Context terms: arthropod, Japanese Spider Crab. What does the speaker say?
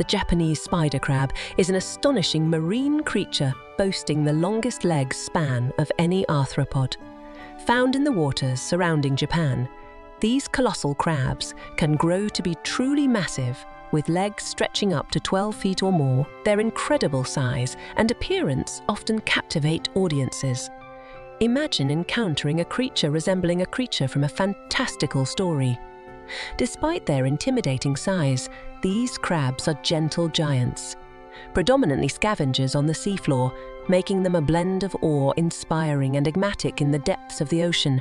The Japanese spider crab is an astonishing marine creature boasting the longest leg span of any arthropod. Found in the waters surrounding Japan, these colossal crabs can grow to be truly massive, with legs stretching up to 12 feet or more. Their incredible size and appearance often captivate audiences. Imagine encountering a creature resembling a creature from a fantastical story. Despite their intimidating size, these crabs are gentle giants, predominantly scavengers on the seafloor, making them a blend of awe-inspiring and enigmatic in the depths of the ocean.